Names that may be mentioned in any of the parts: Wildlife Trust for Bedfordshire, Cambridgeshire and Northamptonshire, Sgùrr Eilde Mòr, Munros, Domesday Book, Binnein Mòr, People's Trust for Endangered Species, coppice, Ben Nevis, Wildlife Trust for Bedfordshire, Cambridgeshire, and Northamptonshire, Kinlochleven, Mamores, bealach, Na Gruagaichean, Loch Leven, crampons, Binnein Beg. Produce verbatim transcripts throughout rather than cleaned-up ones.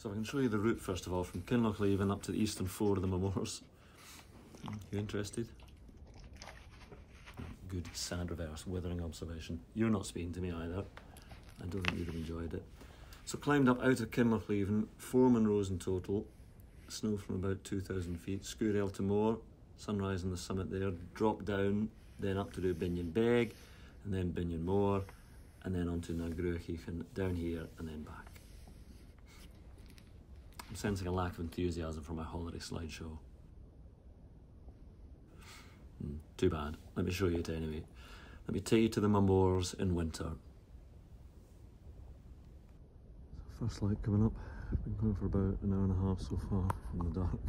So if I can show you the route first of all, from Kinlochleven up to the eastern ford of the Mamores. You interested? Good sad reverse, withering observation. You're not speaking to me either. I don't think you'd have enjoyed it. So climbed up out of Kinlochleven, four Munros in total. Snow from about two thousand feet. Sgùrr Eilde Mòr, sunrise on the summit there. Drop down, then up to do Binnein Beg, and then Binnein Mòr, and then onto Na Gruagaichean, down here, and then back. I'm sensing a lack of enthusiasm for my holiday slideshow. Mm, too bad. Let me show you it anyway. Let me take you to the Mamores in winter. So first light coming up. I've been going for about an hour and a half so far from the dark.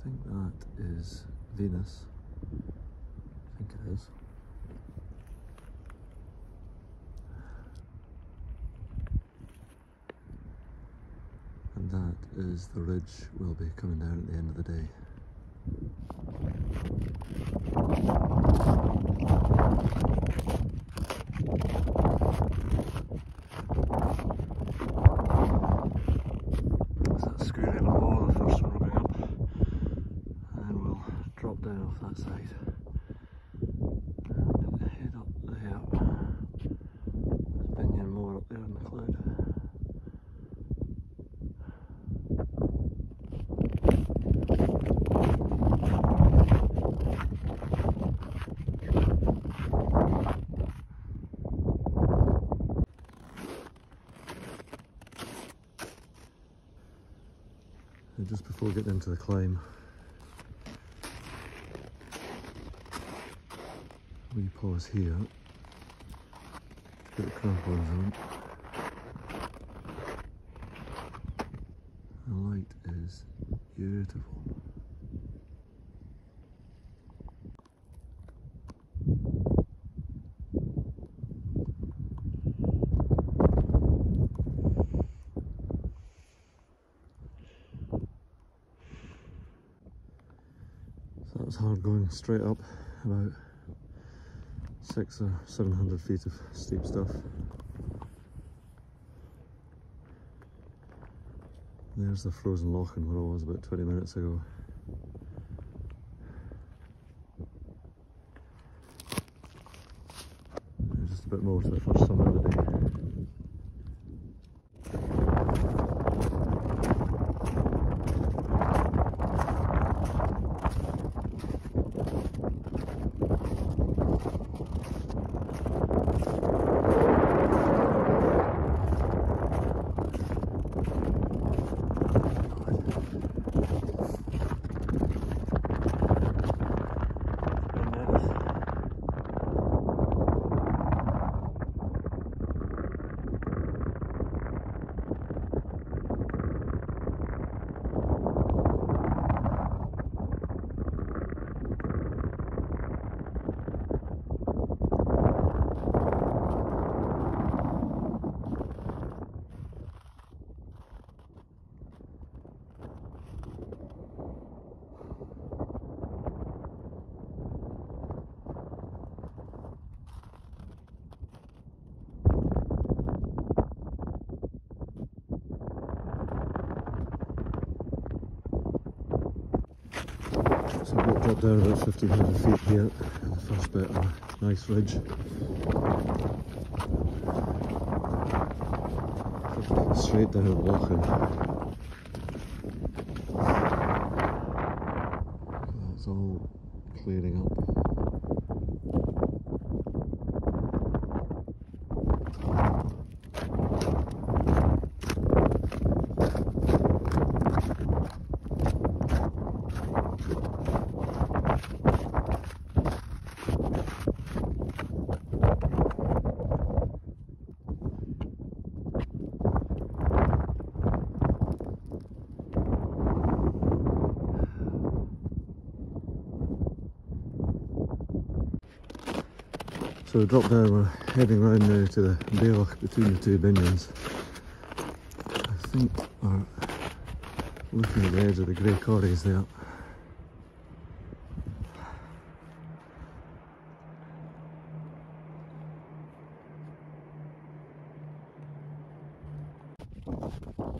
I think that is Venus. I think it is. That is the ridge we'll be coming down at the end of the day. That's that Sgùrr Eilde Mòr, the first one we're going up, and then we'll drop down off that side and head up there. There's Binnein Mòr up there in the cloud. Just before we get into the climb, we pause here to get the crampons on. The light is beautiful. That was hard going straight up, about six or seven hundred feet of steep stuff. There's the frozen loch in where I was about twenty minutes ago. There's just a bit more to the first summit of the day. So I've walked up down about fifteen hundred feet here, the first bit of a nice ridge. Straight down and walking. That's all clearing up. So we dropped down, we're heading round now to the bealach between the two binions. I think we're looking at the edge of the grey corries there.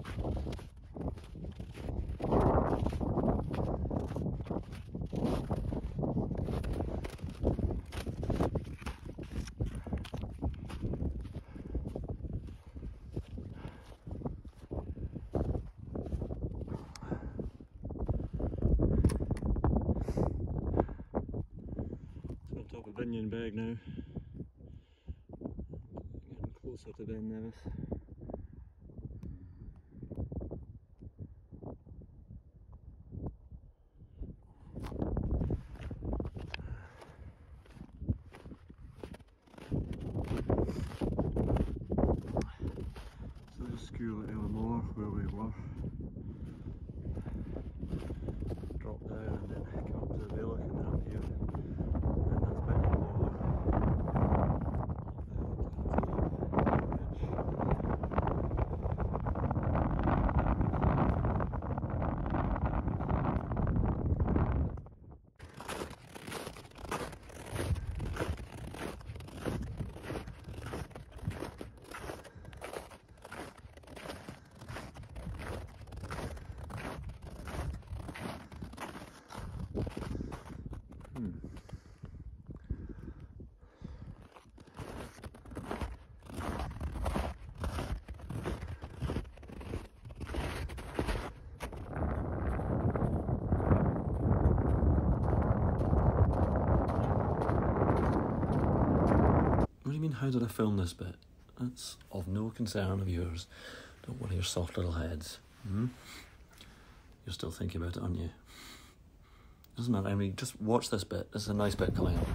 On top of Binnein now. Getting closer to Ben Nevis. So this is Sgùrr Eilde Mòr where we were. Drop down and then come up to the bealach and then up here. What do you mean, how did I film this bit? That's of no concern of yours. Don't worry your soft little heads. Hmm? You're still thinking about it, aren't you? Doesn't matter, I mean, just watch this bit. This is a nice bit coming up.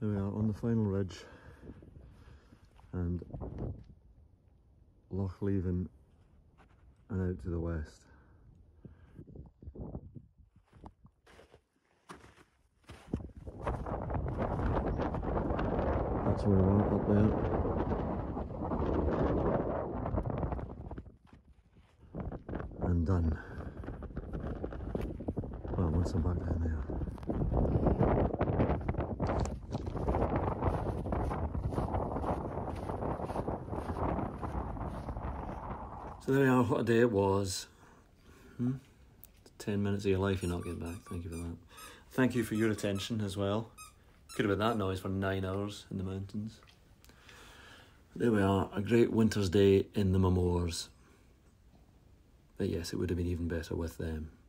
There we are on the final ridge, and Loch Leven and out to the west. That's where I want up there. And done. Well, once I'm back down there. So there we are, what a day it was. Hmm? ten minutes of your life you're not getting back, thank you for that. Thank you for your attention as well. Could have been that noise for nine hours in the mountains. There we are, a great winter's day in the Mamores. But yes, it would have been even better with them.